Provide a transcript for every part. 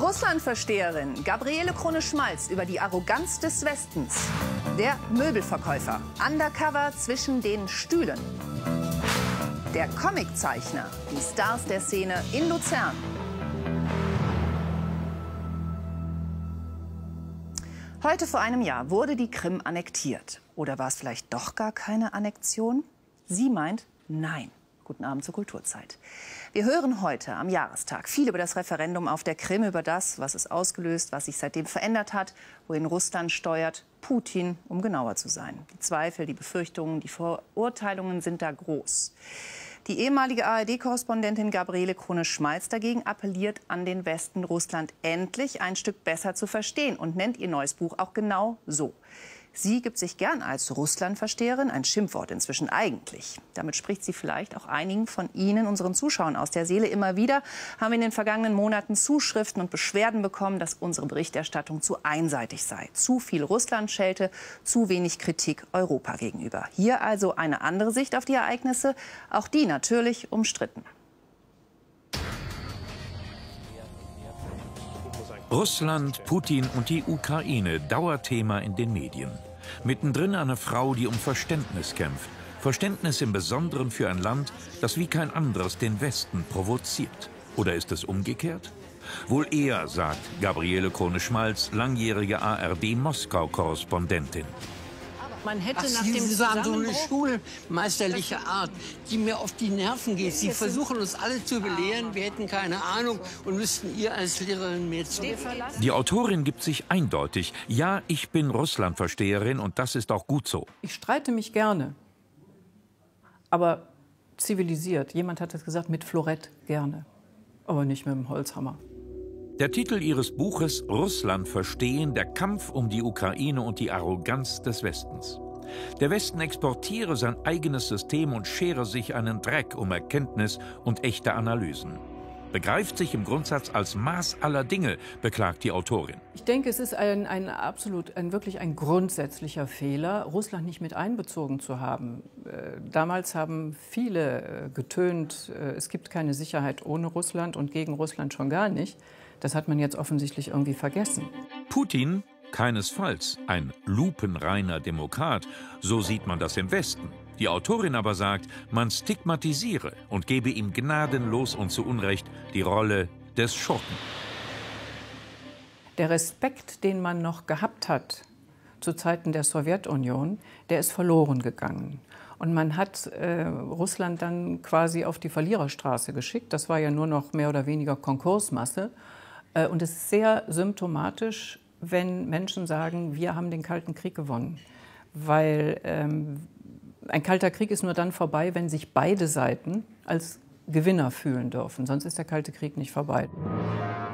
Die Russlandversteherin Gabriele Krone-Schmalz über die Arroganz des Westens. Der Möbelverkäufer, undercover zwischen den Stühlen. Der Comiczeichner, die Stars der Szene in Luzern. Heute vor einem Jahr wurde die Krim annektiert. Oder war es vielleicht doch gar keine Annexion? Sie meint nein. Guten Abend zur Kulturzeit. Wir hören heute am Jahrestag viel über das Referendum auf der Krim, über das, was es ausgelöst, was sich seitdem verändert hat, wohin Russland steuert, Putin, um genauer zu sein. Die Zweifel, die Befürchtungen, die Verurteilungen sind da groß. Die ehemalige ARD-Korrespondentin Gabriele Krone-Schmalz dagegen appelliert an den Westen, Russland endlich ein Stück besser zu verstehen und nennt ihr neues Buch auch genau so. Sie gibt sich gern als Russlandversteherin, ein Schimpfwort inzwischen eigentlich. Damit spricht sie vielleicht auch einigen von Ihnen, unseren Zuschauern, aus der Seele. Immer wieder haben wir in den vergangenen Monaten Zuschriften und Beschwerden bekommen, dass unsere Berichterstattung zu einseitig sei. Zu viel Russlandschelte, zu wenig Kritik Europa gegenüber. Hier also eine andere Sicht auf die Ereignisse, auch die natürlich umstritten. Russland, Putin und die Ukraine, Dauerthema in den Medien. Mittendrin eine Frau, die um Verständnis kämpft. Verständnis im Besonderen für ein Land, das wie kein anderes den Westen provoziert. Oder ist es umgekehrt? Wohl eher, sagt Gabriele Krone-Schmalz, langjährige ARD-Moskau-Korrespondentin. Man hätte nach dem Zusammenbruch schulmeisterliche Art, die mir auf die Nerven geht. Sie versuchen uns alle zu belehren, wir hätten keine Ahnung und müssten ihr als Lehrerin mehr zu. Die Autorin gibt sich eindeutig. Ja, ich bin Russlandversteherin und das ist auch gut so. Ich streite mich gerne, aber zivilisiert. Jemand hat es gesagt, mit Florett gerne, aber nicht mit dem Holzhammer. Der Titel ihres Buches »Russland verstehen – Der Kampf um die Ukraine und die Arroganz des Westens«. Der Westen exportiere sein eigenes System und schere sich einen Dreck um Erkenntnis und echte Analysen. Begreift sich im Grundsatz als Maß aller Dinge, beklagt die Autorin. Ich denke, es ist wirklich ein grundsätzlicher Fehler, Russland nicht mit einbezogen zu haben. Damals haben viele getönt, es gibt keine Sicherheit ohne Russland und gegen Russland schon gar nicht. Das hat man jetzt offensichtlich irgendwie vergessen. Putin keinesfalls ein lupenreiner Demokrat. So sieht man das im Westen. Die Autorin aber sagt, man stigmatisiere und gebe ihm gnadenlos und zu Unrecht die Rolle des Schurken. Der Respekt, den man noch gehabt hat zu Zeiten der Sowjetunion, der ist verloren gegangen. Und man hat Russland dann quasi auf die Verliererstraße geschickt. Das war ja nur noch mehr oder weniger Konkursmasse. Und es ist sehr symptomatisch, wenn Menschen sagen, wir haben den Kalten Krieg gewonnen. Weil ein Kalter Krieg ist nur dann vorbei, wenn sich beide Seiten als Gewinner fühlen dürfen. Sonst ist der Kalte Krieg nicht vorbei.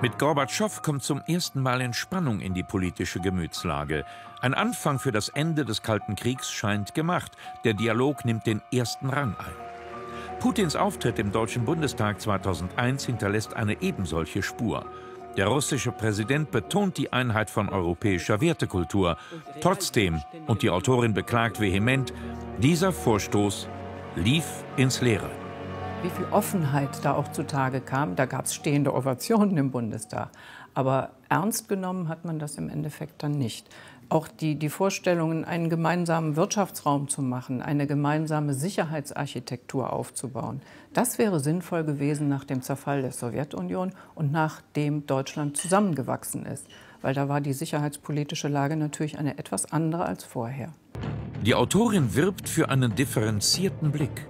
Mit Gorbatschow kommt zum ersten Mal Entspannung in die politische Gemütslage. Ein Anfang für das Ende des Kalten Kriegs scheint gemacht. Der Dialog nimmt den ersten Rang ein. Putins Auftritt im Deutschen Bundestag 2001 hinterlässt eine ebensolche Spur. Der russische Präsident betont die Einheit von europäischer Wertekultur. Trotzdem, und die Autorin beklagt vehement, dieser Vorstoß lief ins Leere. Wie viel Offenheit da auch zutage kam, da gab es stehende Ovationen im Bundestag. Aber ernst genommen hat man das im Endeffekt dann nicht. Auch die Vorstellungen, einen gemeinsamen Wirtschaftsraum zu machen, eine gemeinsame Sicherheitsarchitektur aufzubauen, das wäre sinnvoll gewesen nach dem Zerfall der Sowjetunion und nachdem Deutschland zusammengewachsen ist. Weil da war die sicherheitspolitische Lage natürlich eine etwas andere als vorher. Die Autorin wirbt für einen differenzierten Blick.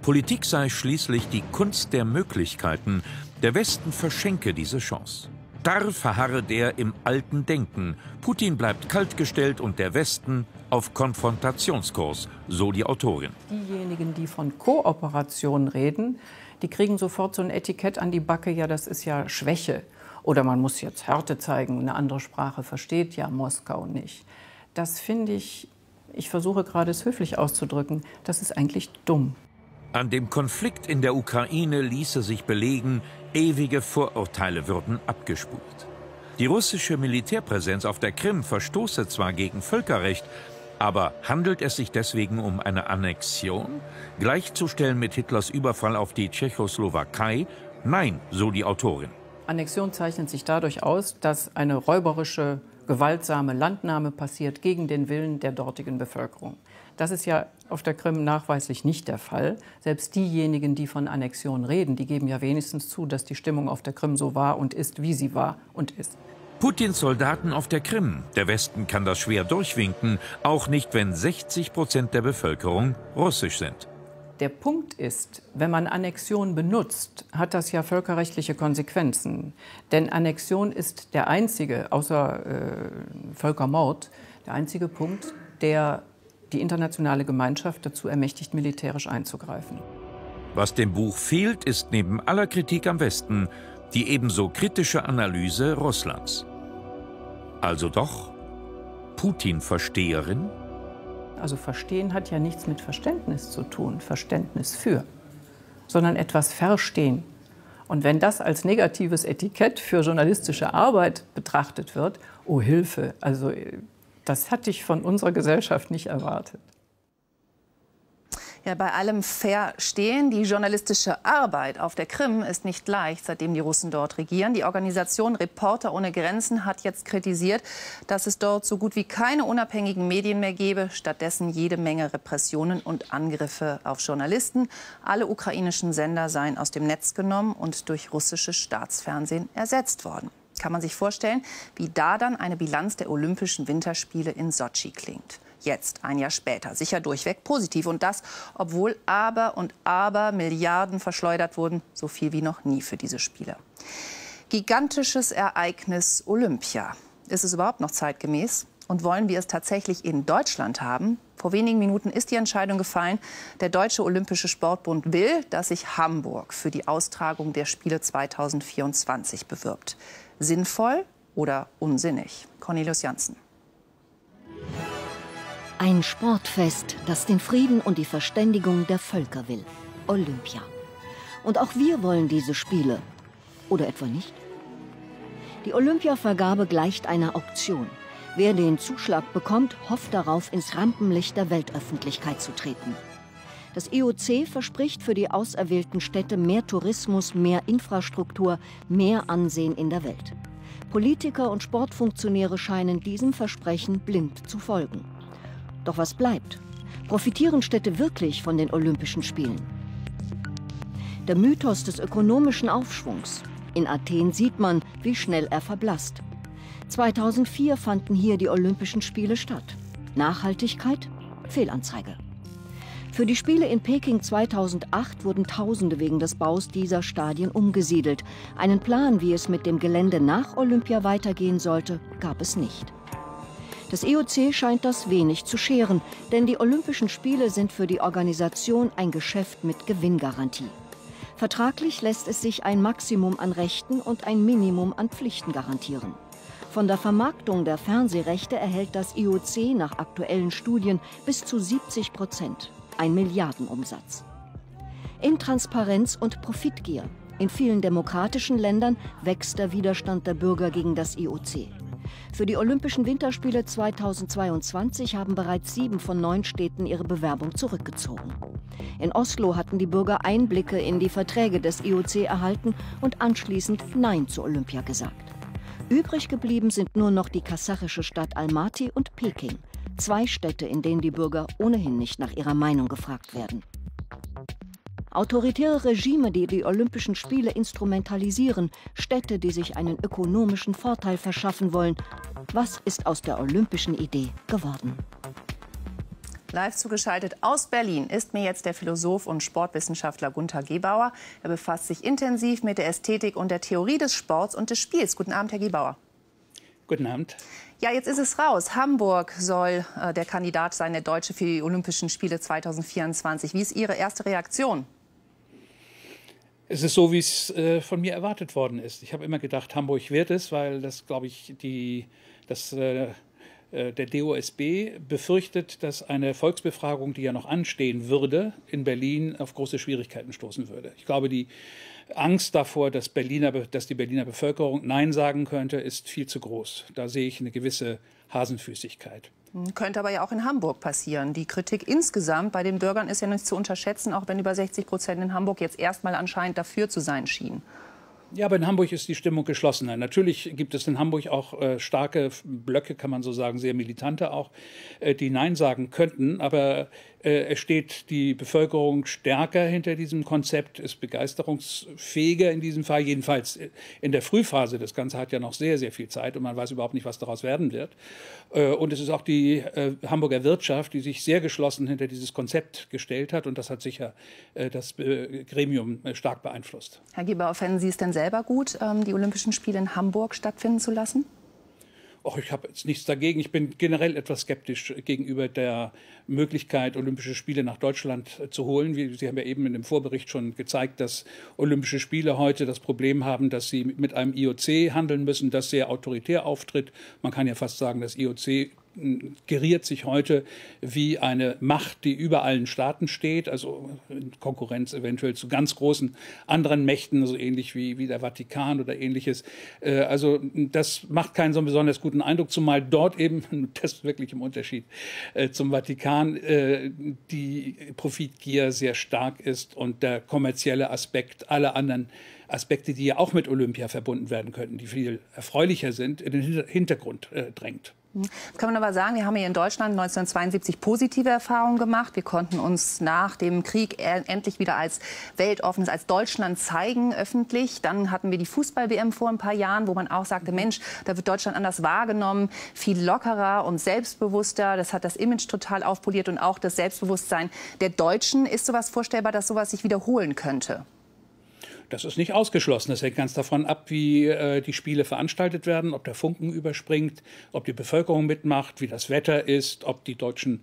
Politik sei schließlich die Kunst der Möglichkeiten. Der Westen verschenke diese Chance. Starr verharrt er im alten Denken. Putin bleibt kaltgestellt und der Westen auf Konfrontationskurs, so die Autorin. Diejenigen, die von Kooperation reden, die kriegen sofort so ein Etikett an die Backe, ja, das ist ja Schwäche. Oder man muss jetzt Härte zeigen, eine andere Sprache versteht ja Moskau nicht. Das finde ich versuche gerade es höflich auszudrücken, das ist eigentlich dumm. An dem Konflikt in der Ukraine ließe sich belegen, ewige Vorurteile würden abgespult. Die russische Militärpräsenz auf der Krim verstoße zwar gegen Völkerrecht, aber handelt es sich deswegen um eine Annexion? Gleichzustellen mit Hitlers Überfall auf die Tschechoslowakei? Nein, so die Autorin. Annexion zeichnet sich dadurch aus, dass eine räuberische, gewaltsame Landnahme passiert gegen den Willen der dortigen Bevölkerung. Das ist ja auf der Krim nachweislich nicht der Fall. Selbst diejenigen, die von Annexion reden, die geben ja wenigstens zu, dass die Stimmung auf der Krim so war und ist, wie sie war und ist. Putins Soldaten auf der Krim. Der Westen kann das schwer durchwinken, auch nicht, wenn 60% der Bevölkerung russisch sind. Der Punkt ist, wenn man Annexion benutzt, hat das ja völkerrechtliche Konsequenzen. Denn Annexion ist der einzige, außer Völkermord, der einzige Punkt, der die internationale Gemeinschaft dazu ermächtigt, militärisch einzugreifen. Was dem Buch fehlt, ist neben aller Kritik am Westen die ebenso kritische Analyse Russlands. Also doch, Putin-Versteherin? Also verstehen hat ja nichts mit Verständnis zu tun, Verständnis für, sondern etwas verstehen. Und wenn das als negatives Etikett für journalistische Arbeit betrachtet wird, oh Hilfe, also das hatte ich von unserer Gesellschaft nicht erwartet. Ja, bei allem Verstehen, die journalistische Arbeit auf der Krim ist nicht leicht, seitdem die Russen dort regieren. Die Organisation Reporter ohne Grenzen hat jetzt kritisiert, dass es dort so gut wie keine unabhängigen Medien mehr gäbe. Stattdessen jede Menge Repressionen und Angriffe auf Journalisten. Alle ukrainischen Sender seien aus dem Netz genommen und durch russisches Staatsfernsehen ersetzt worden. Kann man sich vorstellen, wie da dann eine Bilanz der Olympischen Winterspiele in Sochi klingt. Jetzt, ein Jahr später, sicher durchweg positiv. Und das, obwohl aber Milliarden verschleudert wurden. So viel wie noch nie für diese Spiele. Gigantisches Ereignis Olympia. Ist es überhaupt noch zeitgemäß? Und wollen wir es tatsächlich in Deutschland haben? Vor wenigen Minuten ist die Entscheidung gefallen. Der Deutsche Olympische Sportbund will, dass sich Hamburg für die Austragung der Spiele 2024 bewirbt. Sinnvoll oder unsinnig? Cornelius Janssen. Ein Sportfest, das den Frieden und die Verständigung der Völker will. Olympia. Und auch wir wollen diese Spiele. Oder etwa nicht? Die Olympia-Vergabe gleicht einer Auktion. Wer den Zuschlag bekommt, hofft darauf, ins Rampenlicht der Weltöffentlichkeit zu treten. Das IOC verspricht für die auserwählten Städte mehr Tourismus, mehr Infrastruktur, mehr Ansehen in der Welt. Politiker und Sportfunktionäre scheinen diesem Versprechen blind zu folgen. Doch was bleibt? Profitieren Städte wirklich von den Olympischen Spielen? Der Mythos des ökonomischen Aufschwungs. In Athen sieht man, wie schnell er verblasst. 2004 fanden hier die Olympischen Spiele statt. Nachhaltigkeit? Fehlanzeige. Für die Spiele in Peking 2008 wurden Tausende wegen des Baus dieser Stadien umgesiedelt. Einen Plan, wie es mit dem Gelände nach Olympia weitergehen sollte, gab es nicht. Das IOC scheint das wenig zu scheren, denn die Olympischen Spiele sind für die Organisation ein Geschäft mit Gewinngarantie. Vertraglich lässt es sich ein Maximum an Rechten und ein Minimum an Pflichten garantieren. Von der Vermarktung der Fernsehrechte erhält das IOC nach aktuellen Studien bis zu 70%, ein Milliardenumsatz. Intransparenz und Profitgier. In vielen demokratischen Ländern wächst der Widerstand der Bürger gegen das IOC. Für die Olympischen Winterspiele 2022 haben bereits 7 von 9 Städten ihre Bewerbung zurückgezogen. In Oslo hatten die Bürger Einblicke in die Verträge des IOC erhalten und anschließend Nein zu Olympia gesagt. Übrig geblieben sind nur noch die kasachische Stadt Almaty und Peking. 2 Städte, in denen die Bürger ohnehin nicht nach ihrer Meinung gefragt werden. Autoritäre Regime, die die Olympischen Spiele instrumentalisieren, Städte, die sich einen ökonomischen Vorteil verschaffen wollen. Was ist aus der olympischen Idee geworden? Live zugeschaltet aus Berlin ist mir jetzt der Philosoph und Sportwissenschaftler Gunter Gebauer. Er befasst sich intensiv mit der Ästhetik und der Theorie des Sports und des Spiels. Guten Abend, Herr Gebauer. Guten Abend. Ja, jetzt ist es raus. Hamburg soll der Kandidat sein, der Deutsche für die Olympischen Spiele 2024. Wie ist Ihre erste Reaktion? Es ist so, wie es von mir erwartet worden ist. Ich habe immer gedacht, Hamburg wird es, weil das, glaube ich, der DOSB befürchtet, dass eine Volksbefragung, die ja noch anstehen würde, in Berlin auf große Schwierigkeiten stoßen würde. Ich glaube, die Angst davor, dass die Berliner Bevölkerung Nein sagen könnte, ist viel zu groß. Da sehe ich eine gewisse Hasenfüßigkeit. Könnte aber ja auch in Hamburg passieren. Die Kritik insgesamt bei den Bürgern ist ja nicht zu unterschätzen, auch wenn über 60% in Hamburg jetzt erstmal anscheinend dafür zu sein schienen. Ja, aber in Hamburg ist die Stimmung geschlossener. Natürlich gibt es in Hamburg auch starke Blöcke, kann man so sagen, sehr militante auch, die Nein sagen könnten. Aber es steht die Bevölkerung stärker hinter diesem Konzept, ist begeisterungsfähiger in diesem Fall. Jedenfalls in der Frühphase, das Ganze hat ja noch sehr, sehr viel Zeit und man weiß überhaupt nicht, was daraus werden wird. Und es ist auch die Hamburger Wirtschaft, die sich sehr geschlossen hinter dieses Konzept gestellt hat. Und das hat sicher das Gremium stark beeinflusst. Herr Gebauer, fänden Sie es denn selber gut, die Olympischen Spiele in Hamburg stattfinden zu lassen? Och, ich habe jetzt nichts dagegen. Ich bin generell etwas skeptisch gegenüber der Möglichkeit, Olympische Spiele nach Deutschland zu holen. Sie haben ja eben in dem Vorbericht schon gezeigt, dass Olympische Spiele heute das Problem haben, dass sie mit einem IOC handeln müssen, das sehr autoritär auftritt. Man kann ja fast sagen, das IOC geriert sich heute wie eine Macht, die über allen Staaten steht, also in Konkurrenz eventuell zu ganz großen anderen Mächten, so ähnlich wie der Vatikan oder ähnliches. Also das macht keinen so besonders guten Eindruck, zumal dort eben, das ist wirklich im Unterschied zum Vatikan, die Profitgier sehr stark ist und der kommerzielle Aspekt aller anderen Aspekte, die ja auch mit Olympia verbunden werden könnten, die viel erfreulicher sind, in den Hintergrund drängt. Das kann man aber sagen, wir haben hier in Deutschland 1972 positive Erfahrungen gemacht. Wir konnten uns nach dem Krieg endlich wieder als weltoffenes, als Deutschland zeigen, öffentlich. Dann hatten wir die Fußball-WM vor ein paar Jahren, wo man auch sagte, Mensch, da wird Deutschland anders wahrgenommen, viel lockerer und selbstbewusster. Das hat das Image total aufpoliert und auch das Selbstbewusstsein der Deutschen. Ist sowas vorstellbar, dass sowas sich wiederholen könnte? Das ist nicht ausgeschlossen. Das hängt ganz davon ab, wie die Spiele veranstaltet werden, ob der Funken überspringt, ob die Bevölkerung mitmacht, wie das Wetter ist, ob die Deutschen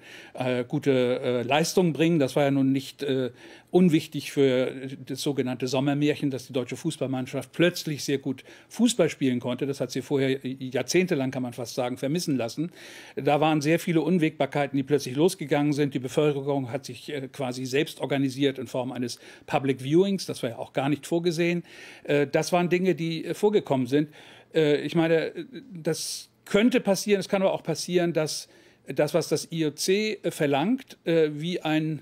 gute Leistungen bringen. Das war ja nun nicht unwichtig für das sogenannte Sommermärchen, dass die deutsche Fußballmannschaft plötzlich sehr gut Fußball spielen konnte. Das hat sie vorher jahrzehntelang, kann man fast sagen, vermissen lassen. Da waren sehr viele Unwägbarkeiten, die plötzlich losgegangen sind. Die Bevölkerung hat sich quasi selbst organisiert in Form eines Public Viewings. Das war ja auch gar nicht vorgesehen. Das waren Dinge, die vorgekommen sind. Ich meine, das könnte passieren, es kann aber auch passieren, dass das, was das IOC verlangt, wie eine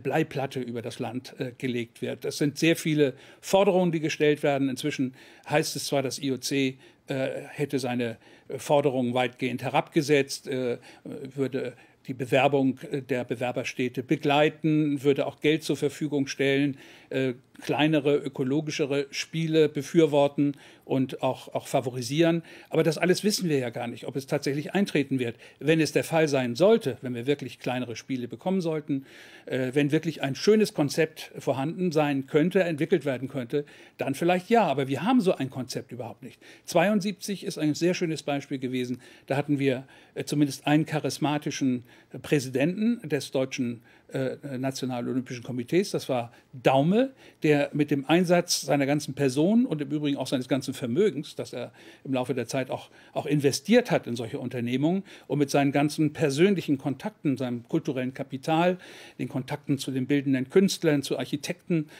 Bleiplatte über das Land gelegt wird. Das sind sehr viele Forderungen, die gestellt werden. Inzwischen heißt es zwar, das IOC hätte seine Forderungen weitgehend herabgesetzt, würde die Bewerbung der Bewerberstädte begleiten, würde auch Geld zur Verfügung stellen, kleinere, ökologischere Spiele befürworten und auch favorisieren. Aber das alles wissen wir ja gar nicht, ob es tatsächlich eintreten wird. Wenn es der Fall sein sollte, wenn wir wirklich kleinere Spiele bekommen sollten, wenn wirklich ein schönes Konzept vorhanden sein könnte, entwickelt werden könnte, dann vielleicht ja. Aber wir haben so ein Konzept überhaupt nicht. 1972 ist ein sehr schönes Beispiel gewesen. Da hatten wir zumindest einen charismatischen Präsidenten des Deutschen Nationalolympischen Komitees, das war Daume, der mit dem Einsatz seiner ganzen Person und im Übrigen auch seines ganzen Vermögens, das er im Laufe der Zeit auch investiert hat in solche Unternehmungen und mit seinen ganzen persönlichen Kontakten, seinem kulturellen Kapital, den Kontakten zu den bildenden Künstlern, zu Architekten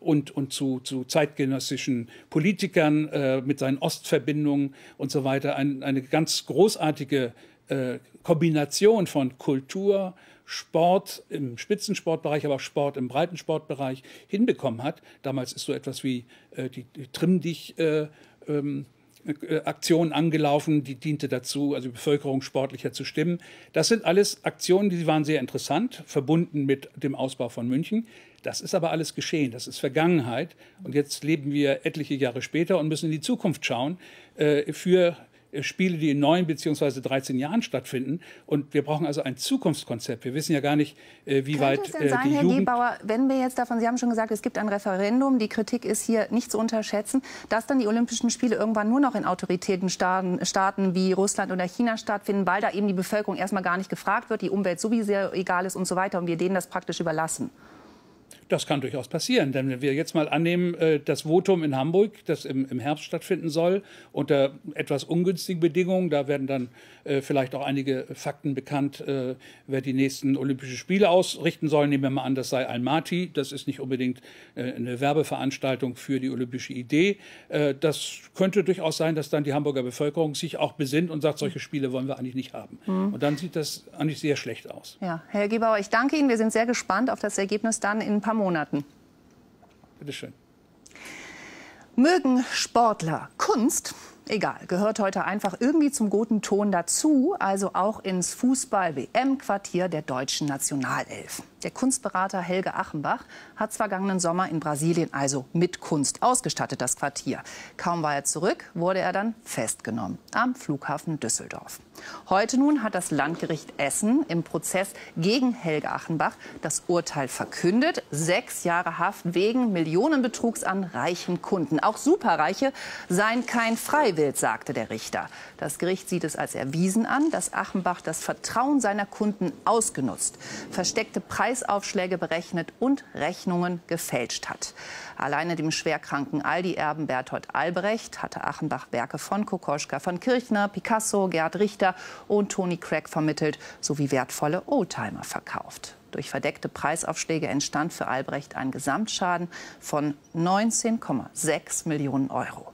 und zu zeitgenössischen Politikern, mit seinen Ostverbindungen und so weiter, eine ganz großartige Kombination von Kultur, Sport im Spitzensportbereich, aber auch Sport im Breitensportbereich hinbekommen hat. Damals ist so etwas wie die Trimm-Dich-Aktion angelaufen, die diente dazu, also die Bevölkerung sportlicher zu stimmen. Das sind alles Aktionen, die waren sehr interessant, verbunden mit dem Ausbau von München. Das ist aber alles geschehen, das ist Vergangenheit. Und jetzt leben wir etliche Jahre später und müssen in die Zukunft schauen für Spiele, die in 9 bzw. 13 Jahren stattfinden. Und wir brauchen also ein Zukunftskonzept. Wir wissen ja gar nicht, wie weit die Jugend... Könnte es denn sein, Herr Gebauer, wenn wir jetzt davon, Sie haben schon gesagt, es gibt ein Referendum, die Kritik ist hier nicht zu unterschätzen, dass dann die Olympischen Spiele irgendwann nur noch in autoritären Staaten wie Russland oder China stattfinden, weil da eben die Bevölkerung erstmal gar nicht gefragt wird, die Umwelt sowieso egal ist und so weiter und wir denen das praktisch überlassen? Das kann durchaus passieren, denn wenn wir jetzt mal annehmen, das Votum in Hamburg, das im Herbst stattfinden soll, unter etwas ungünstigen Bedingungen, da werden dann vielleicht auch einige Fakten bekannt, wer die nächsten Olympischen Spiele ausrichten soll. Nehmen wir mal an, das sei Almaty, das ist nicht unbedingt eine Werbeveranstaltung für die olympische Idee. Das könnte durchaus sein, dass dann die Hamburger Bevölkerung sich auch besinnt und sagt, solche Spiele wollen wir eigentlich nicht haben. Mhm. Und dann sieht das eigentlich sehr schlecht aus. Ja, Herr Gebauer, ich danke Ihnen, wir sind sehr gespannt auf das Ergebnis dann in ein paar Monaten. Bitte schön. Mögen Sportler Kunst? Egal, gehört heute einfach irgendwie zum guten Ton dazu, also auch ins Fußball-WM-Quartier der deutschen Nationalelf. Der Kunstberater Helge Achenbach hat vergangenen Sommer in Brasilien also mit Kunst ausgestattet, das Quartier. Kaum war er zurück, wurde er dann festgenommen am Flughafen Düsseldorf. Heute nun hat das Landgericht Essen im Prozess gegen Helge Achenbach das Urteil verkündet. 6 Jahre Haft wegen Millionenbetrugs an reichen Kunden. Auch Superreiche seien kein Freiwild, sagte der Richter. Das Gericht sieht es als erwiesen an, dass Achenbach das Vertrauen seiner Kunden ausgenutzt, versteckte Preisaufschläge berechnet und Rechnungen gefälscht hat. Alleine dem schwerkranken Aldi-Erben Bertolt Albrecht hatte Achenbach Werke von Kokoschka, von Kirchner, Picasso, Gerd Richter und Tony Craig vermittelt sowie wertvolle Oldtimer verkauft. Durch verdeckte Preisaufschläge entstand für Albrecht ein Gesamtschaden von 19,6 Millionen Euro.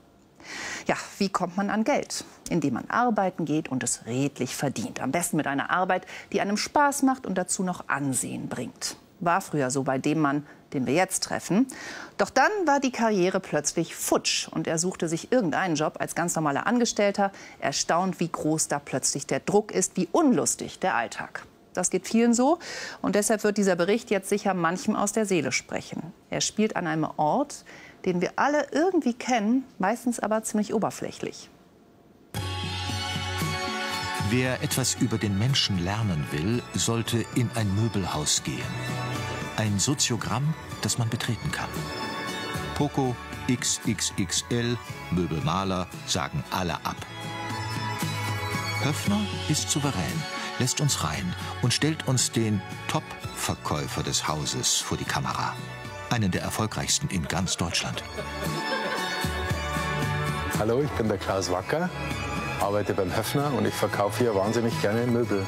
Ja, wie kommt man an Geld? Indem man arbeiten geht und es redlich verdient. Am besten mit einer Arbeit, die einem Spaß macht und dazu noch Ansehen bringt. War früher so bei dem Mann, den wir jetzt treffen. Doch dann war die Karriere plötzlich futsch und er suchte sich irgendeinen Job als ganz normaler Angestellter. Erstaunt, wie groß da plötzlich der Druck ist, wie unlustig der Alltag. Das geht vielen so und deshalb wird dieser Bericht jetzt sicher manchem aus der Seele sprechen. Er spielt an einem Ort, den wir alle irgendwie kennen, meistens aber ziemlich oberflächlich. Wer etwas über den Menschen lernen will, sollte in ein Möbelhaus gehen. Ein Soziogramm, das man betreten kann. Poco, XXXL, Möbelmaler sagen alle ab. Höffner ist souverän, lässt uns rein und stellt uns den Top-Verkäufer des Hauses vor die Kamera. Einen der erfolgreichsten in ganz Deutschland. Hallo, ich bin der Klaus Wacker, arbeite beim Höffner und ich verkaufe hier wahnsinnig gerne Möbel.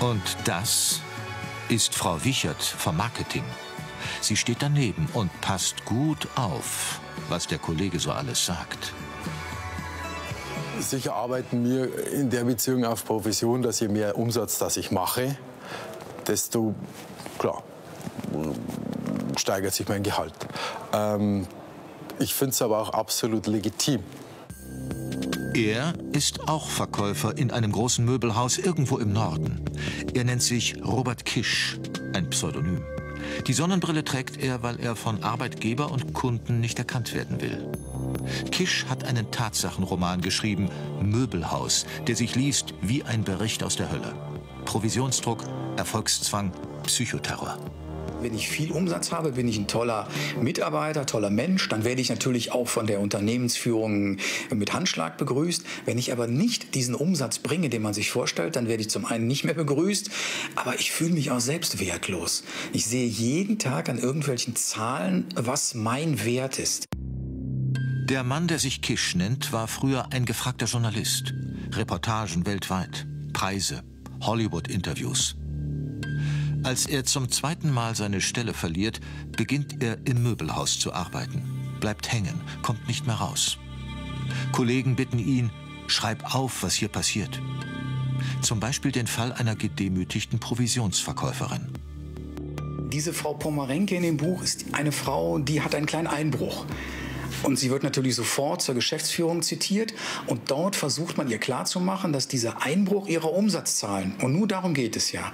Und das ist Frau Wichert vom Marketing. Sie steht daneben und passt gut auf, was der Kollege so alles sagt. Sicher arbeiten wir in der Beziehung auf Provision, dass je mehr Umsatz, das ich mache, desto klar steigert sich mein Gehalt. Ich finde es aber auch absolut legitim. Er ist auch Verkäufer in einem großen Möbelhaus irgendwo im Norden. Er nennt sich Robert Kisch, ein Pseudonym. Die Sonnenbrille trägt er, weil er von Arbeitgeber und Kunden nicht erkannt werden will. Kisch hat einen Tatsachenroman geschrieben, Möbelhaus, der sich liest wie ein Bericht aus der Hölle. Provisionsdruck, Erfolgszwang, Psychoterror. Wenn ich viel Umsatz habe, bin ich ein toller Mitarbeiter, toller Mensch. Dann werde ich natürlich auch von der Unternehmensführung mit Handschlag begrüßt. Wenn ich aber nicht diesen Umsatz bringe, den man sich vorstellt, dann werde ich zum einen nicht mehr begrüßt, aber ich fühle mich auch selbst wertlos. Ich sehe jeden Tag an irgendwelchen Zahlen, was mein Wert ist. Der Mann, der sich Kisch nennt, war früher ein gefragter Journalist. Reportagen weltweit, Preise, Hollywood-Interviews. Als er zum zweiten Mal seine Stelle verliert, beginnt er im Möbelhaus zu arbeiten, bleibt hängen, kommt nicht mehr raus. Kollegen bitten ihn, schreib auf, was hier passiert. Zum Beispiel den Fall einer gedemütigten Provisionsverkäuferin. Diese Frau Pomerenke in dem Buch ist eine Frau, die hat einen kleinen Einbruch. Und sie wird natürlich sofort zur Geschäftsführung zitiert und dort versucht man ihr klarzumachen, dass dieser Einbruch ihrer Umsatzzahlen, und nur darum geht es ja,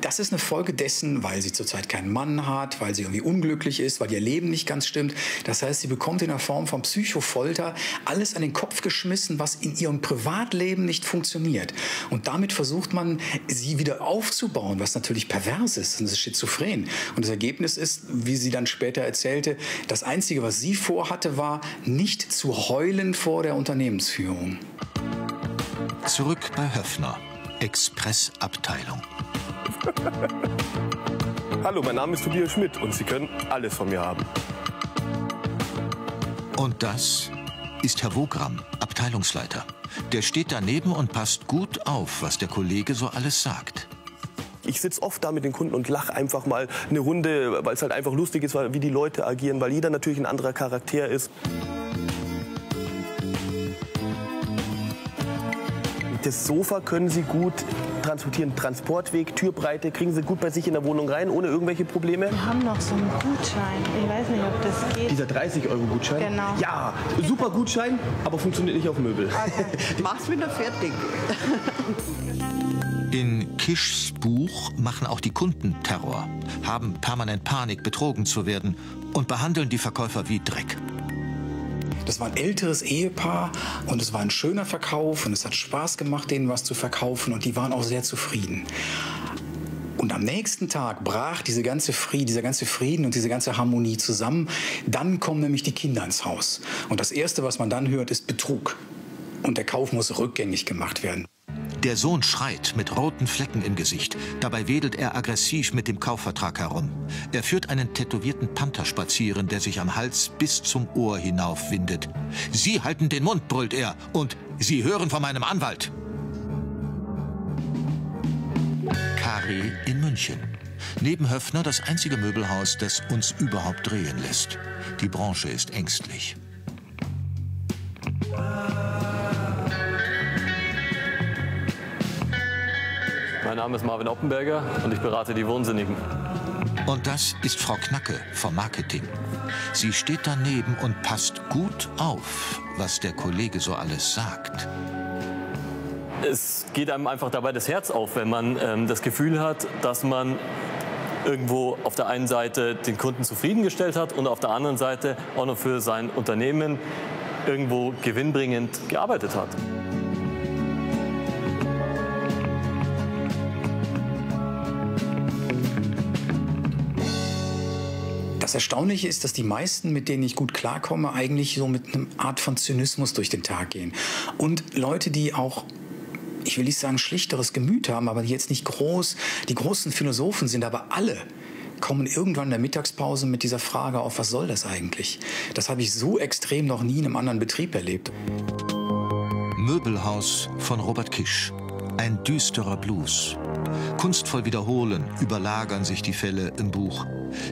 das ist eine Folge dessen, weil sie zurzeit keinen Mann hat, weil sie irgendwie unglücklich ist, weil ihr Leben nicht ganz stimmt. Das heißt, sie bekommt in der Form von Psychofolter alles an den Kopf geschmissen, was in ihrem Privatleben nicht funktioniert. Und damit versucht man, sie wieder aufzubauen, was natürlich pervers ist, und das ist schizophren. Und das Ergebnis ist, wie sie dann später erzählte, das Einzige, was sie vorhatte, war, nicht zu heulen vor der Unternehmensführung. Zurück bei Höffner, Expressabteilung. Hallo, mein Name ist Tobias Schmidt und Sie können alles von mir haben. Und das ist Herr Wogram, Abteilungsleiter. Der steht daneben und passt gut auf, was der Kollege so alles sagt. Ich sitze oft da mit den Kunden und lache einfach mal eine Runde, weil es halt einfach lustig ist, wie die Leute agieren, weil jeder natürlich ein anderer Charakter ist. Das Sofa können Sie gut transportieren, Transportweg, Türbreite, kriegen Sie gut bei sich in der Wohnung rein, ohne irgendwelche Probleme? Wir haben noch so einen Gutschein, ich weiß nicht, ob das geht. Dieser 30-Euro-Gutschein? Genau. Ja, super Gutschein, aber funktioniert nicht auf Möbel. Okay. Mach's wieder fertig. In Kischs Buch machen auch die Kunden Terror, haben permanent Panik, betrogen zu werden und behandeln die Verkäufer wie Dreck. Das war ein älteres Ehepaar und es war ein schöner Verkauf und es hat Spaß gemacht, denen was zu verkaufen und die waren auch sehr zufrieden. Und am nächsten Tag brach dieser ganze Frieden und diese ganze Harmonie zusammen. Dann kommen nämlich die Kinder ins Haus und das Erste, was man dann hört, ist Betrug und der Kauf muss rückgängig gemacht werden. Der Sohn schreit mit roten Flecken im Gesicht. Dabei wedelt er aggressiv mit dem Kaufvertrag herum. Er führt einen tätowierten Panther spazieren, der sich am Hals bis zum Ohr hinaufwindet. Sie halten den Mund, brüllt er. Und Sie hören von meinem Anwalt. Kari in München. Neben Höffner das einzige Möbelhaus, das uns überhaupt drehen lässt. Die Branche ist ängstlich. Mein Name ist Marvin Oppenberger und ich berate die Wohnsinnigen. Und das ist Frau Knacke vom Marketing. Sie steht daneben und passt gut auf, was der Kollege so alles sagt. Es geht einem einfach dabei das Herz auf, wenn man das Gefühl hat, dass man irgendwo auf der einen Seite den Kunden zufriedengestellt hat und auf der anderen Seite auch noch für sein Unternehmen irgendwo gewinnbringend gearbeitet hat. Das Erstaunliche ist, dass die meisten, mit denen ich gut klarkomme, eigentlich so mit einer Art von Zynismus durch den Tag gehen. Und Leute, die auch, ich will nicht sagen schlichteres Gemüt haben, aber die jetzt nicht groß, die großen Philosophen sind, aber alle kommen irgendwann in der Mittagspause mit dieser Frage auf, was soll das eigentlich? Das habe ich so extrem noch nie in einem anderen Betrieb erlebt. Möbelhaus von Robert Kisch. Ein düsterer Blues. Kunstvoll wiederholen, überlagern sich die Fälle im Buch,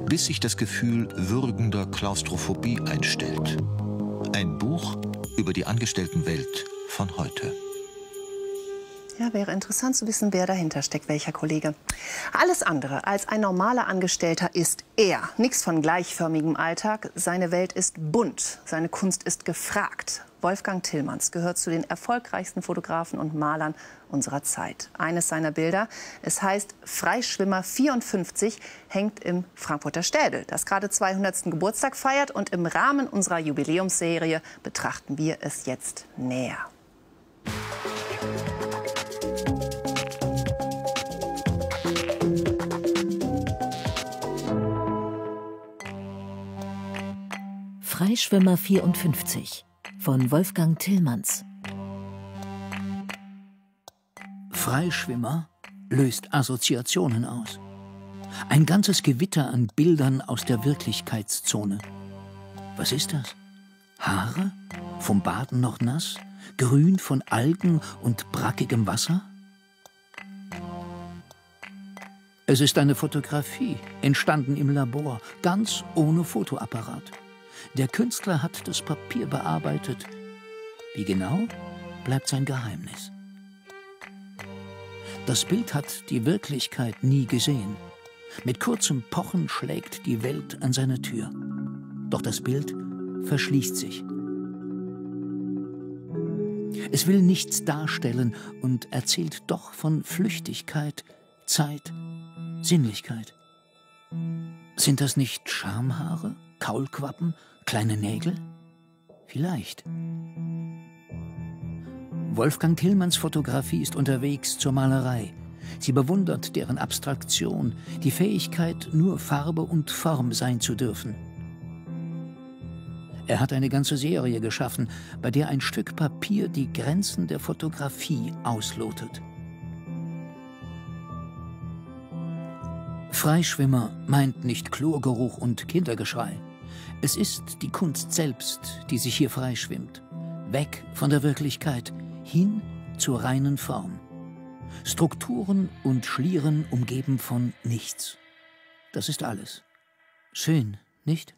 bis sich das Gefühl würgender Klaustrophobie einstellt. Ein Buch über die Angestelltenwelt von heute. Ja, wäre interessant zu wissen, wer dahinter steckt, welcher Kollege. Alles andere als ein normaler Angestellter ist er. Nichts von gleichförmigem Alltag. Seine Welt ist bunt, seine Kunst ist gefragt. Wolfgang Tillmanns gehört zu den erfolgreichsten Fotografen und Malern unserer Zeit. Eines seiner Bilder, es heißt Freischwimmer 54, hängt im Frankfurter Städel, das gerade 200. Geburtstag feiert. Und im Rahmen unserer Jubiläumsserie betrachten wir es jetzt näher. Freischwimmer 54 von Wolfgang Tillmanns. Freischwimmer löst Assoziationen aus. Ein ganzes Gewitter an Bildern aus der Wirklichkeitszone. Was ist das? Haare? Vom Baden noch nass? Grün von Algen und brackigem Wasser? Es ist eine Fotografie, entstanden im Labor, ganz ohne Fotoapparat. Der Künstler hat das Papier bearbeitet. Wie genau, bleibt sein Geheimnis. Das Bild hat die Wirklichkeit nie gesehen. Mit kurzem Pochen schlägt die Welt an seine Tür. Doch das Bild verschließt sich. Es will nichts darstellen und erzählt doch von Flüchtigkeit, Zeit, Sinnlichkeit. Sind das nicht Schamhaare? Kaulquappen? Kleine Nägel? Vielleicht. Wolfgang Tillmanns Fotografie ist unterwegs zur Malerei. Sie bewundert deren Abstraktion, die Fähigkeit, nur Farbe und Form sein zu dürfen. Er hat eine ganze Serie geschaffen, bei der ein Stück Papier die Grenzen der Fotografie auslotet. Freischwimmer meint nicht Chlorgeruch und Kindergeschrei. Es ist die Kunst selbst, die sich hier freischwimmt. Weg von der Wirklichkeit, hin zur reinen Form. Strukturen und Schlieren umgeben von nichts. Das ist alles. Schön, nicht?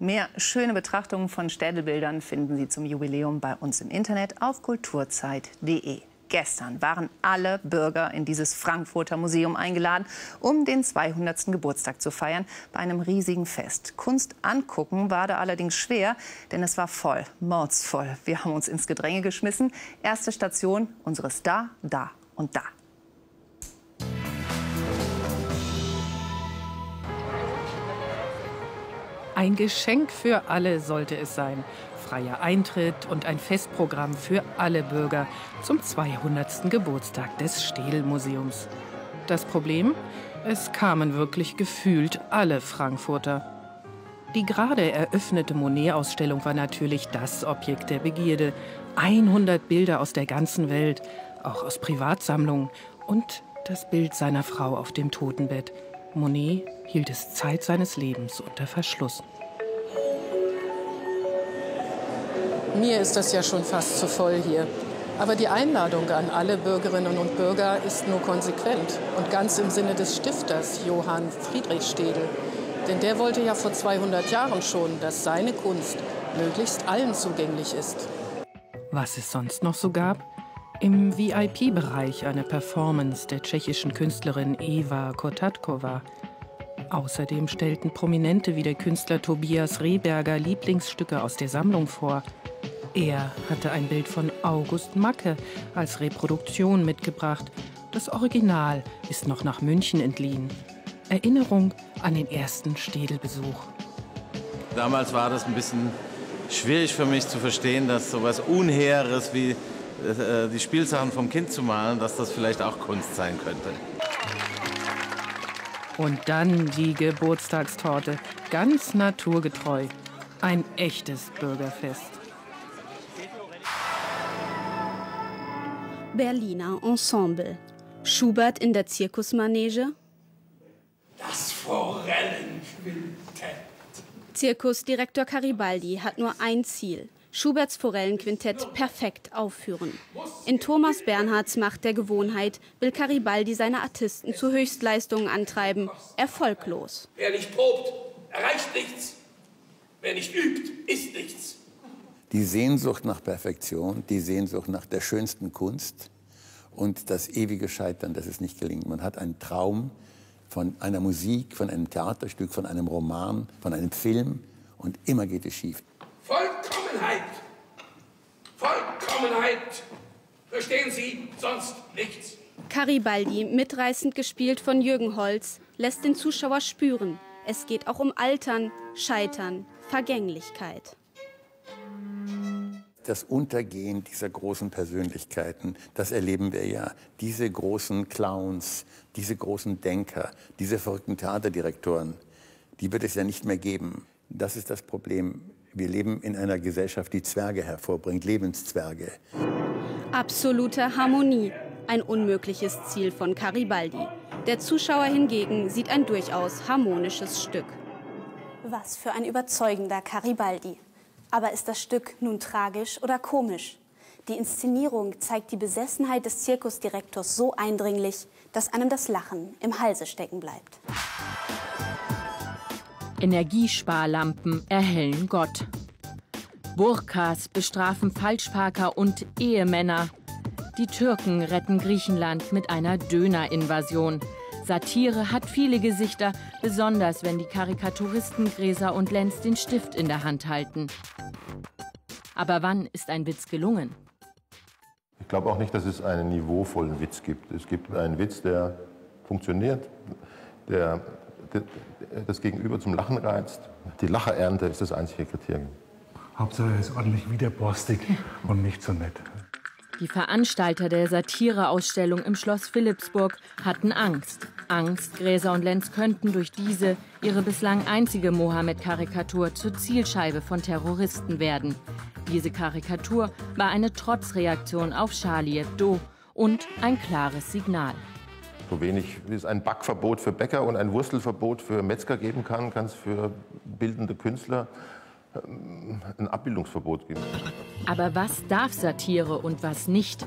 Mehr schöne Betrachtungen von Städelbildern finden Sie zum Jubiläum bei uns im Internet auf kulturzeit.de. Gestern waren alle Bürger in dieses Frankfurter Museum eingeladen, um den 200. Geburtstag zu feiern, bei einem riesigen Fest. Kunst angucken war da allerdings schwer, denn es war voll, mordsvoll. Wir haben uns ins Gedränge geschmissen. Erste Station unseres Da, Da und Da. Ein Geschenk für alle sollte es sein. Freier Eintritt und ein Festprogramm für alle Bürger zum 200. Geburtstag des Städelmuseums. Das Problem? Es kamen wirklich gefühlt alle Frankfurter. Die gerade eröffnete Monet-Ausstellung war natürlich das Objekt der Begierde. 100 Bilder aus der ganzen Welt, auch aus Privatsammlungen. Und das Bild seiner Frau auf dem Totenbett. Monet hielt es Zeit seines Lebens unter Verschluss. Mir ist das ja schon fast zu voll hier. Aber die Einladung an alle Bürgerinnen und Bürger ist nur konsequent und ganz im Sinne des Stifters Johann Friedrich Städel. Denn der wollte ja vor 200 Jahren schon, dass seine Kunst möglichst allen zugänglich ist. Was es sonst noch so gab? Im VIP-Bereich eine Performance der tschechischen Künstlerin Eva Kotatkova. Außerdem stellten Prominente wie der Künstler Tobias Rehberger Lieblingsstücke aus der Sammlung vor. Er hatte ein Bild von August Macke als Reproduktion mitgebracht. Das Original ist noch nach München entliehen. Erinnerung an den ersten Städelbesuch. Damals war das ein bisschen schwierig für mich zu verstehen, dass so etwas Unheeres wie die Spielsachen vom Kind zu malen, dass das vielleicht auch Kunst sein könnte. Und dann die Geburtstagstorte, ganz naturgetreu. Ein echtes Bürgerfest. Berliner Ensemble. Schubert in der Zirkusmanege. Das Forellenquintett. Zirkusdirektor Garibaldi hat nur ein Ziel. Schuberts Forellenquintett perfekt aufführen. In Thomas Bernhards Macht der Gewohnheit will Garibaldi seine Artisten zu Höchstleistungen antreiben, erfolglos. Wer nicht probt, erreicht nichts. Wer nicht übt, ist nichts. Die Sehnsucht nach Perfektion, die Sehnsucht nach der schönsten Kunst und das ewige Scheitern, dass es nicht gelingt. Man hat einen Traum von einer Musik, von einem Theaterstück, von einem Roman, von einem Film und immer geht es schief. Vollkommenheit! Verstehen Sie sonst nichts? Garibaldi, mitreißend gespielt von Jürgen Holz, lässt den Zuschauer spüren. Es geht auch um Altern, Scheitern, Vergänglichkeit. Das Untergehen dieser großen Persönlichkeiten, das erleben wir ja. Diese großen Clowns, diese großen Denker, diese verrückten Theaterdirektoren, die wird es ja nicht mehr geben. Das ist das Problem. Wir leben in einer Gesellschaft, die Zwerge hervorbringt, Lebenszwerge. Absolute Harmonie, ein unmögliches Ziel von Garibaldi. Der Zuschauer hingegen sieht ein durchaus harmonisches Stück. Was für ein überzeugender Garibaldi. Aber ist das Stück nun tragisch oder komisch? Die Inszenierung zeigt die Besessenheit des Zirkusdirektors so eindringlich, dass einem das Lachen im Halse stecken bleibt. Energiesparlampen erhellen Gott. Burkas bestrafen Falschparker und Ehemänner. Die Türken retten Griechenland mit einer Döner-Invasion. Satire hat viele Gesichter, besonders wenn die Karikaturisten Gräser und Lenz den Stift in der Hand halten. Aber wann ist ein Witz gelungen? Ich glaube auch nicht, dass es einen niveauvollen Witz gibt. Es gibt einen Witz, der funktioniert, der das Gegenüber zum Lachen reizt. Die Lacherernte ist das einzige Kriterium. Hauptsache er ist ordentlich widerborstig und nicht so nett. Die Veranstalter der Satireausstellung im Schloss Philippsburg hatten Angst. Angst, Gräser und Lenz könnten durch diese, ihre bislang einzige Mohammed-Karikatur, zur Zielscheibe von Terroristen werden. Diese Karikatur war eine Trotzreaktion auf Charlie Hebdo und ein klares Signal. So wenig wie es ein Backverbot für Bäcker und ein Wurstelverbot für Metzger geben kann, kann es für bildende Künstler ein Abbildungsverbot geben. Aber was darf Satire und was nicht?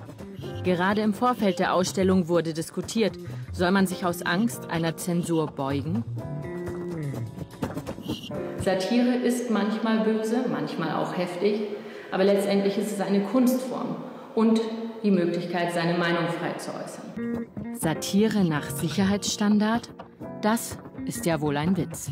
Gerade im Vorfeld der Ausstellung wurde diskutiert. Soll man sich aus Angst einer Zensur beugen? Satire ist manchmal böse, manchmal auch heftig. Aber letztendlich ist es eine Kunstform. Und die Möglichkeit, seine Meinung frei zu äußern. Satire nach Sicherheitsstandard? Das ist ja wohl ein Witz.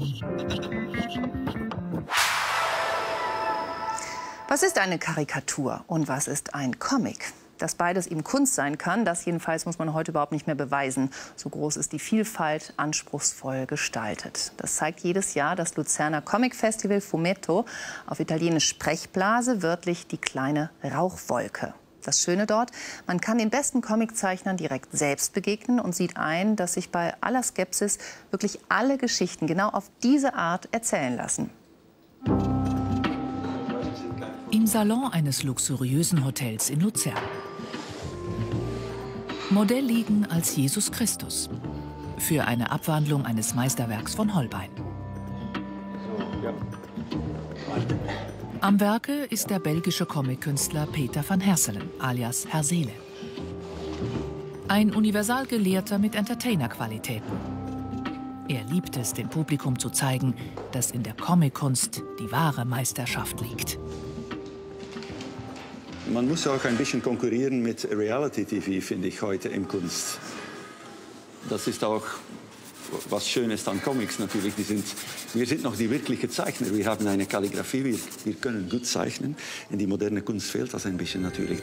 Was ist eine Karikatur und was ist ein Comic? Dass beides eben Kunst sein kann, das jedenfalls muss man heute überhaupt nicht mehr beweisen. So groß ist die Vielfalt, anspruchsvoll gestaltet. Das zeigt jedes Jahr das Luzerner Comic-Festival Fumetto. Auf italienisch Sprechblase, wörtlich die kleine Rauchwolke. Das Schöne dort, man kann den besten Comiczeichnern direkt selbst begegnen und sieht ein, dass sich bei aller Skepsis wirklich alle Geschichten genau auf diese Art erzählen lassen. Im Salon eines luxuriösen Hotels in Luzern. Modell liegen als Jesus Christus. Für eine Abwandlung eines Meisterwerks von Holbein. Am Werke ist der belgische Comic-Künstler Peter van Herselen, alias Herr Seele. Ein Universalgelehrter mit Entertainer-Qualitäten. Er liebt es, dem Publikum zu zeigen, dass in der Comic-Kunst die wahre Meisterschaft liegt. Man muss auch ein bisschen konkurrieren mit Reality-TV, finde ich, heute in Kunst. Das ist auch was Schönes an Comics natürlich. Wir sind noch die wirklichen Zeichner. Wir haben eine Kalligrafie, wir können gut zeichnen. In die moderne Kunst fehlt das ein bisschen natürlich.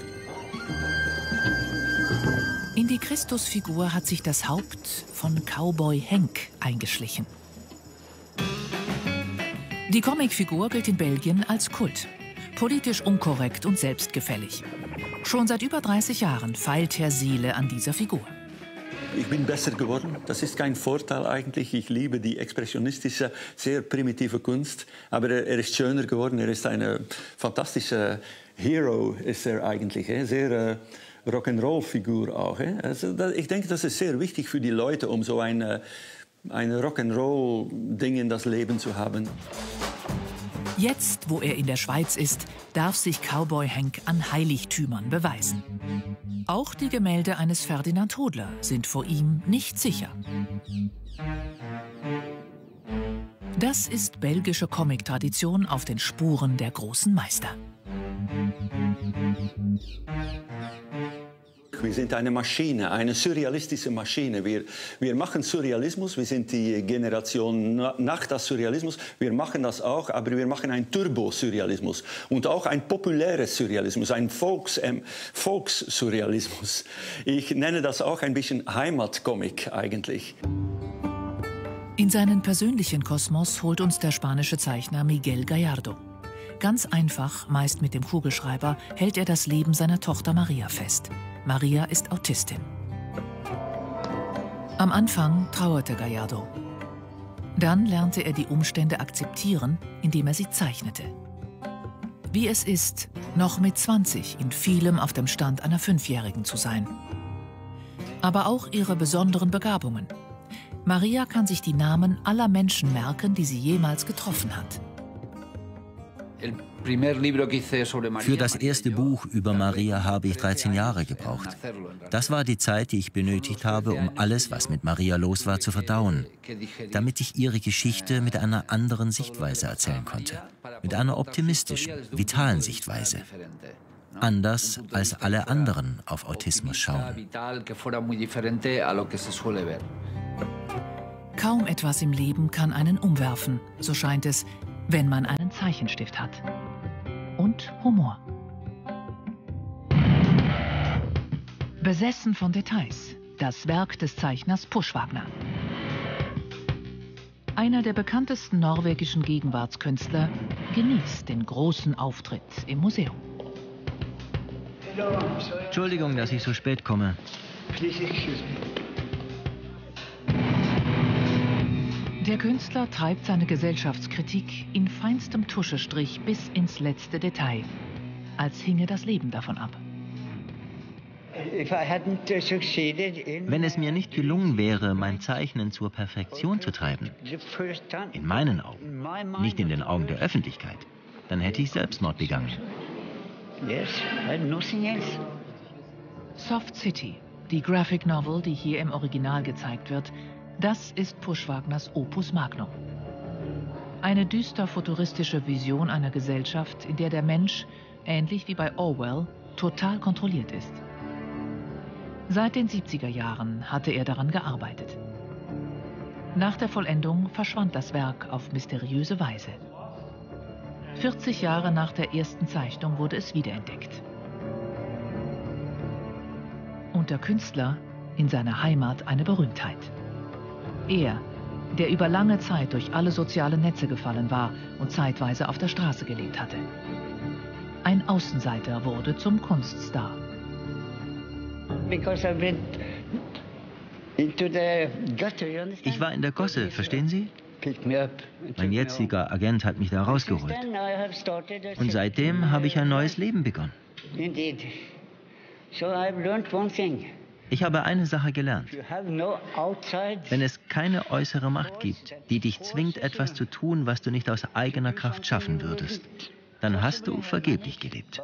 In die Christusfigur hat sich das Haupt von Cowboy Henk eingeschlichen. Die Comicfigur gilt in Belgien als Kult. Politisch unkorrekt und selbstgefällig. Schon seit über 30 Jahren feilt Herr Seele an dieser Figur. Ich bin besser geworden. Das ist kein Vorteil eigentlich. Ich liebe die expressionistische, sehr primitive Kunst. Aber er ist schöner geworden. Er ist ein fantastischer Hero, ist er eigentlich. Sehr Rock'n'Roll-Figur auch. Also, ich denke, das ist sehr wichtig für die Leute, um so ein Rock'n'Roll-Ding in das Leben zu haben. Jetzt, wo er in der Schweiz ist, darf sich Cowboy Henk an Heiligtümern beweisen. Auch die Gemälde eines Ferdinand Hodler sind vor ihm nicht sicher. Das ist belgische Comic-Tradition auf den Spuren der großen Meister. Wir sind eine Maschine, eine surrealistische Maschine. Wir machen Surrealismus, wir sind die Generation nach dem Surrealismus. Wir machen das auch, aber wir machen einen Turbo-Surrealismus. Und auch ein populäres Surrealismus, ein Volkssurrealismus. Ich nenne das auch ein bisschen Heimatcomic eigentlich. In seinen persönlichen Kosmos holt uns der spanische Zeichner Miguel Gallardo. Ganz einfach, meist mit dem Kugelschreiber, hält er das Leben seiner Tochter Maria fest. Maria ist Autistin. Am Anfang trauerte Gallardo. Dann lernte er die Umstände akzeptieren, indem er sie zeichnete. Wie es ist, noch mit 20 in vielem auf dem Stand einer Fünfjährigen zu sein. Aber auch ihre besonderen Begabungen. Maria kann sich die Namen aller Menschen merken, die sie jemals getroffen hat. Für das erste Buch über Maria habe ich 13 Jahre gebraucht. Das war die Zeit, die ich benötigt habe, um alles, was mit Maria los war, zu verdauen, damit ich ihre Geschichte mit einer anderen Sichtweise erzählen konnte, mit einer optimistischen, vitalen Sichtweise, anders als alle anderen auf Autismus schauen. Kaum etwas im Leben kann einen umwerfen, so scheint es, wenn man einen Zeichenstift hat. Und Humor. Besessen von Details. Das Werk des Zeichners Puschwagner. Einer der bekanntesten norwegischen Gegenwartskünstler genießt den großen Auftritt im Museum. Entschuldigung, dass ich so spät komme. Der Künstler treibt seine Gesellschaftskritik in feinstem Tuschestrich bis ins letzte Detail, als hinge das Leben davon ab. Wenn es mir nicht gelungen wäre, mein Zeichnen zur Perfektion zu treiben, in meinen Augen, nicht in den Augen der Öffentlichkeit, dann hätte ich Selbstmord begangen. Soft City, die Graphic Novel, die hier im Original gezeigt wird, das ist Puschwagners Opus Magnum. Eine düster-futuristische Vision einer Gesellschaft, in der der Mensch, ähnlich wie bei Orwell, total kontrolliert ist. Seit den 70er Jahren hatte er daran gearbeitet. Nach der Vollendung verschwand das Werk auf mysteriöse Weise. 40 Jahre nach der ersten Zeichnung wurde es wiederentdeckt. Und der Künstler in seiner Heimat eine Berühmtheit. Er, der über lange Zeit durch alle sozialen Netze gefallen war und zeitweise auf der Straße gelebt hatte. Ein Außenseiter wurde zum Kunststar. Ich war in der Gosse, verstehen Sie? Mein jetziger Agent hat mich da rausgeholt. Und seitdem habe ich ein neues Leben begonnen. Ich habe eine Sache gelernt. Wenn es keine äußere Macht gibt, die dich zwingt, etwas zu tun, was du nicht aus eigener Kraft schaffen würdest, dann hast du vergeblich gelebt.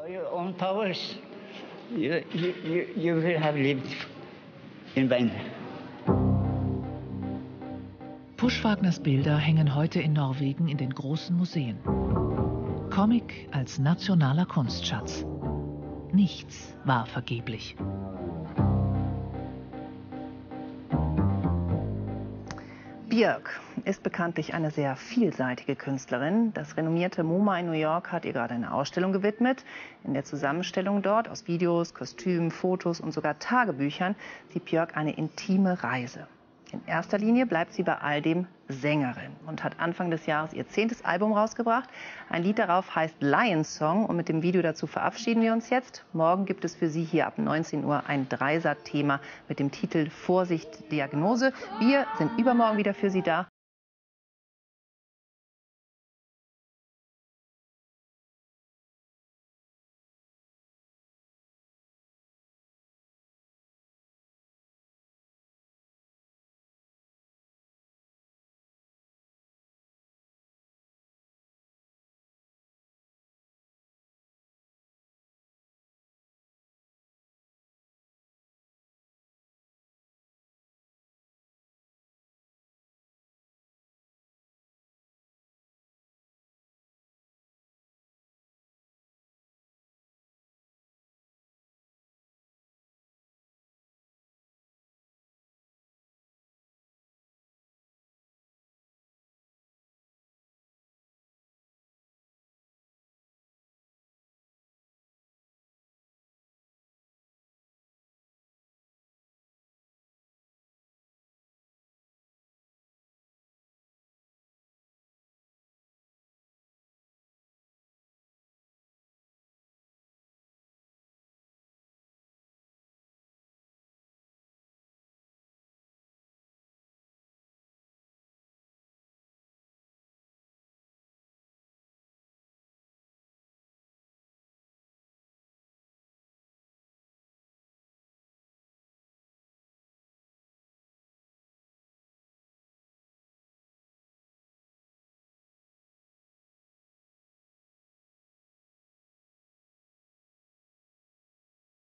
Puschwagners Bilder hängen heute in Norwegen in den großen Museen. Comic als nationaler Kunstschatz. Nichts war vergeblich. Björk ist bekanntlich eine sehr vielseitige Künstlerin. Das renommierte MoMA in New York hat ihr gerade eine Ausstellung gewidmet. In der Zusammenstellung dort aus Videos, Kostümen, Fotos und sogar Tagebüchern sieht Björk eine intime Reise. In erster Linie bleibt sie bei all dem Sängerin und hat Anfang des Jahres ihr 10. Album rausgebracht. Ein Lied darauf heißt Lions Song und mit dem Video dazu verabschieden wir uns jetzt. Morgen gibt es für Sie hier ab 19 Uhr ein Dreisat-Thema mit dem Titel Vorsicht, Diagnose. Wir sind übermorgen wieder für Sie da.